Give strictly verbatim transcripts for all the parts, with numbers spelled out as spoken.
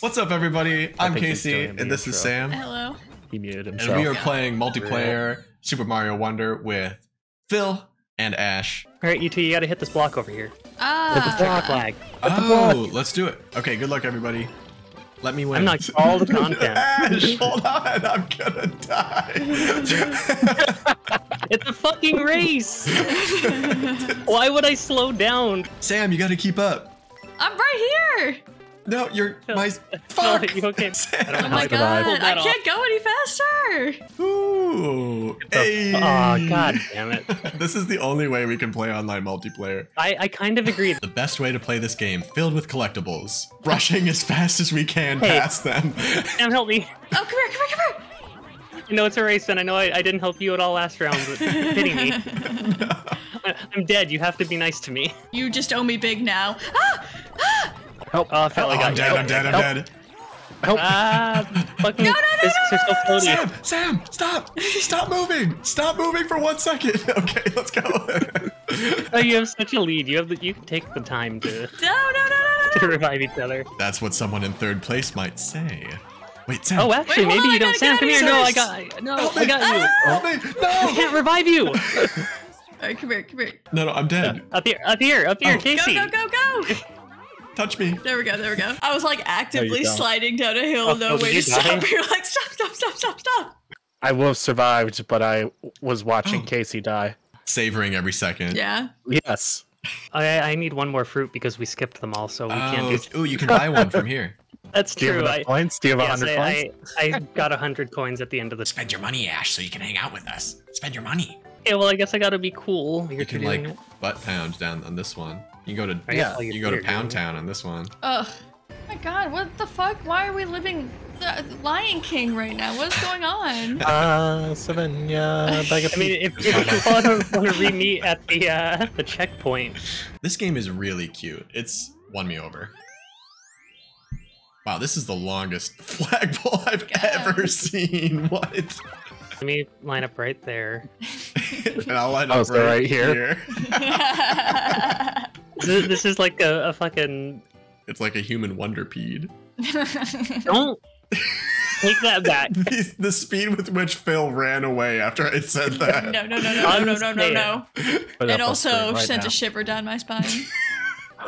What's up, everybody? I'm Casey, and this is Sam. Hello. He muted himself. And we are playing multiplayer Super Mario Wonder with Phil and Ash. All right, you two, you gotta hit this block over here. Ah. Hit this block lag. Oh, let's do it. Okay, good luck, everybody. Let me win. I'm not all the content. Ash, hold on, I'm gonna die. It's a fucking race. Why would I slow down? Sam, you gotta keep up. I'm right here. No, you're my fuck. You okay? Sam. I don't know oh my god, I can't go any faster. Ooh. Hey. Oh god damn it. This is the only way we can play online multiplayer. I, I kind of agree. The best way to play this game, filled with collectibles, rushing as fast as we can hey. past them. Sam, help me. Oh, come here, come here, come here. You know it's a race, and I know I, I didn't help you at all last round, but you're kidding me. No. I, I'm dead. You have to be nice to me. You just owe me big now. Ah! Ah! Help! Oh, I felt like oh, I'm, dead, I'm dead. I'm Help. dead. Help! Ah! Fucking no, no, no, no, no, no, no. Sam! Sam! Stop! Stop moving! Stop moving for one second. Okay, let's go. Oh, you have such a lead. You have the, you can take the time to. No, no, no, no, no. To revive each other. That's what someone in third place might say. Wait, Sam. Oh, actually, Wait, maybe on, you don't. Sam, come here. No, I got. No, Help I got me. you. Help oh. me! No! I can't revive you. All right, come here, come here. No, no, I'm dead. Uh, up here, up here, up here, oh. Casey. Go, go, go, go! Touch me. There we go, there we go. I was like actively no, sliding down a hill, oh, no way to stop. You're like, stop, stop, stop, stop, stop. I will have survived, but I was watching oh. Casey die. Savoring every second. Yeah? Yes. I, I need one more fruit because we skipped them all, so we oh, can't do Oh, you can buy one from here. That's do true. You have I, points? Do you have yes, one hundred I, coins? I, I got one hundred coins at the end of the... Spend your money, Ash, so you can hang out with us. Spend your money. Okay, well, I guess I gotta be cool. You can, like, butt pound down on this one. You go to yeah, you go to Pound Town on this one. Ugh, my God, what the fuck? Why are we living the Lion King right now? What's going on? Ah, uh, Savannah. I mean, if, if you want, want to re-meet at the uh, the checkpoint. This game is really cute. It's won me over. Wow, this is the longest flagpole I've God. ever seen. What? Let me line up right there. And I'll line up oh, right, right here. here. This is like a, a fucking... It's like a human wonderpede. Don't take that back. The, the speed with which Phil ran away after I said that. No, no, no, no, no, no, no, no. It also right sent now. a shiver down my spine. one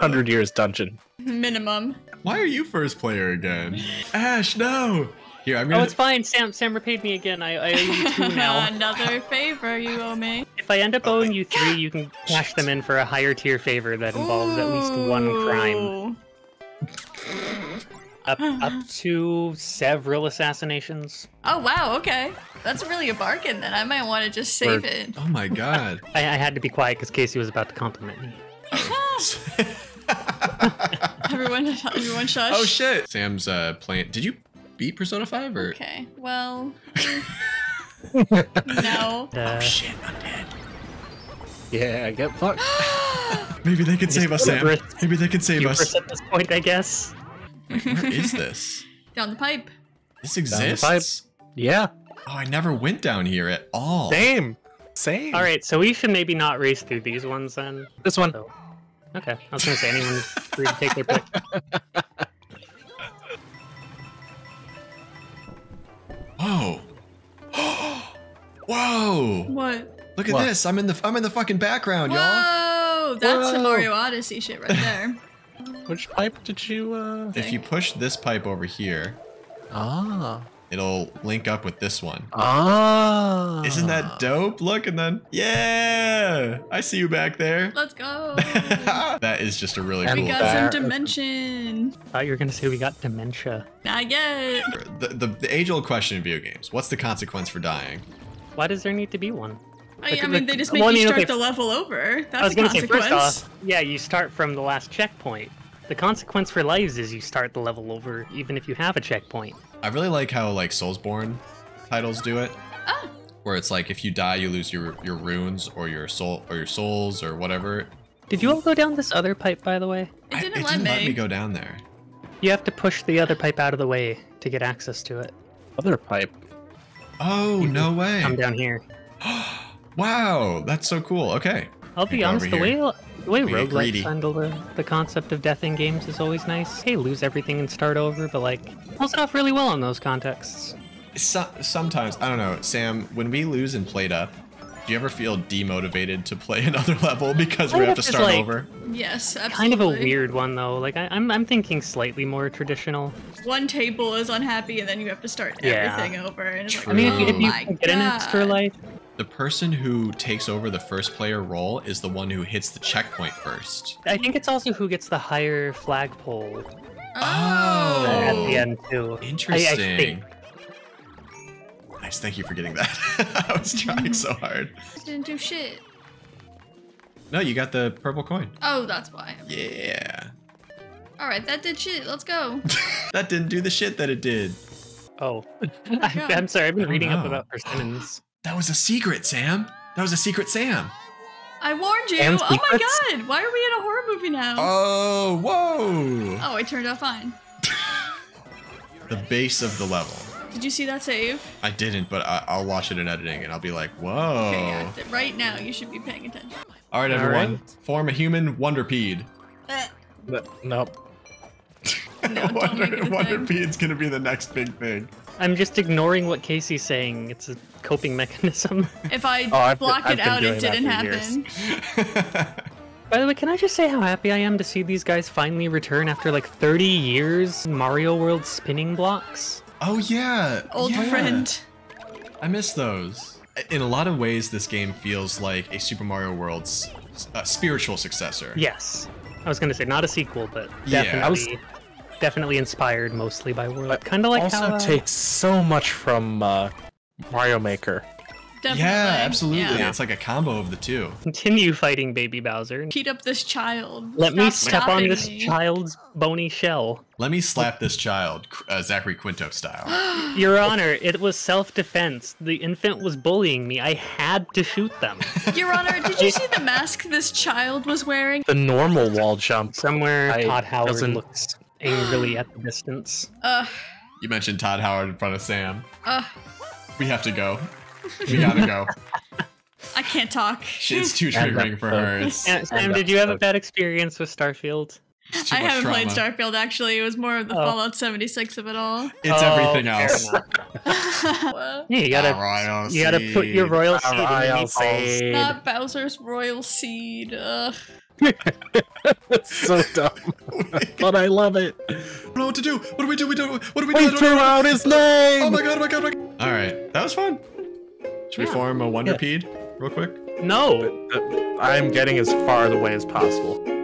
hundred years dungeon. Minimum. Why are you first player again? Ash, no! Here, I'm gonna... Oh, it's fine. Sam Sam repaid me again. I, I owe you two now. Another favor you owe me. If I end up owing you three, you can cash them in for a higher tier favor that involves Ooh. at least one crime. Up, up to several assassinations. Oh, wow. Okay. That's really a bargain then. I might want to just save for... it. Oh, my God. I, I had to be quiet because Casey was about to compliment me. everyone, everyone shush. Oh, shit. Sam's uh, playing. Did you... beat Persona five or okay well no uh, oh shit I'm dead. Yeah, I get fucked. Maybe they can save us, Sam. Maybe they can save us at this point, I guess. Wait, where is this? Down the pipe. This exists? Down the pipe. Yeah. Oh, I never went down here at all. Same. Same. All right, so we should maybe not race through these ones then. This one. So, okay, I was gonna say anyone's free to take their pick. Oh. Whoa. What? Look at what? this. I'm in the I'm in the fucking background, y'all. Whoa, that's Whoa. some Mario Odyssey shit right there. Which pipe did you uh If you push this pipe over here, ah, it'll link up with this one. Ah. Isn't that dope? Look, and then yeah. I see you back there. Let's go. That is just a really and cool. We got bar. some dimension. I thought you were gonna say we got dementia. Not yet. The, the, the age-old question in video games: what's the consequence for dying? Why does there need to be one? I, like, I mean, they just make well, you start okay. the level over. That's I was a gonna consequence. Say, first off, yeah, you start from the last checkpoint. The consequence for lives is you start the level over, even if you have a checkpoint. I really like how like Soulsborne titles do it, oh. where it's like if you die, you lose your your runes or your soul or your souls or whatever. Did you all go down this other pipe, by the way? It didn't, I, it let, didn't me. let me go down there. You have to push the other pipe out of the way to get access to it. Other pipe? Oh, no way. Come down here. Wow, that's so cool. Okay. I'll be honest, the way, The way roguelikes handle the, the concept of death in games is always nice. Hey, lose everything and start over, but like, pulls it off really well in those contexts. So, sometimes, I don't know, Sam, when we lose and played up, do you ever feel demotivated to play another level because we have to start like, over? Yes, absolutely. Kind of a weird one though. Like I, I'm, I'm thinking slightly more traditional. One table is unhappy, and then you have to start yeah. everything over. And it's like, I mean, if you, if you can get an extra life. The person who takes over the first player role is the one who hits the checkpoint first. I think it's also who gets the higher flagpole. Oh, at the end too. Interesting. I, I think. Nice, thank you for getting that. I was trying so hard. I didn't do shit. No, you got the purple coin. Oh, that's why. Yeah. All right, that did shit. Let's go. That didn't do the shit that it did. Oh, I, I'm sorry. I've been reading know. up about persimmons. That was a secret, Sam. That was a secret, Sam. I warned you. Sam's oh secrets? My god. Why are we in a horror movie now? Oh, whoa. Oh, it turned out fine. The base of the level. Did you see that save? I didn't, but I, I'll watch it in editing and I'll be like, whoa. Okay, yeah, right now, you should be paying attention. All right, everyone. All right. Form a human Wonderpede. Uh, no, nope. No, Wonder, Wonderpede's going to be the next big thing. I'm just ignoring what Casey's saying. It's a coping mechanism. If I oh, block been, it out, it didn't happen. By the way, can I just say how happy I am to see these guys finally return after like thirty years? Mario World spinning blocks. Oh yeah, old yeah. friend. I miss those. In a lot of ways, this game feels like a Super Mario World's uh, spiritual successor. Yes, I was gonna say not a sequel, but definitely, yeah. I was... definitely inspired mostly by World. Kind of like also how, uh... takes so much from uh, Mario Maker. Definitely. Yeah, absolutely. Yeah. It's like a combo of the two. Continue fighting Baby Bowser. Heat up this child. Let Stop me step on this me. child's bony shell. Let me slap this child, uh, Zachary Quinto style. Your Honor, it was self-defense. The infant was bullying me. I had to shoot them. Your Honor, did you see the mask this child was wearing? The normal wall jump. Somewhere I, Todd Howard doesn't... looks angrily at the distance. Uh, you mentioned Todd Howard in front of Sam. Uh, we have to go. We gotta go. I can't talk. It's too triggering for her. Sam, Sam, did you have a bad experience with Starfield? I haven't trauma. played Starfield, actually. It was more of the oh. Fallout seventy-six of it all. It's oh, everything else. Yeah, you gotta, you gotta put your royal seed royal in the seed. Not Bowser's royal seed. Ugh. That's so dumb, but I love it. I don't know what to do. What do we do? We do. What do we do? We threw out his name. Oh my god! Oh my god! Oh my god! All right, that was fun. Should yeah. we form a Wonderpede yeah. real quick? No! I'm getting as far away as possible.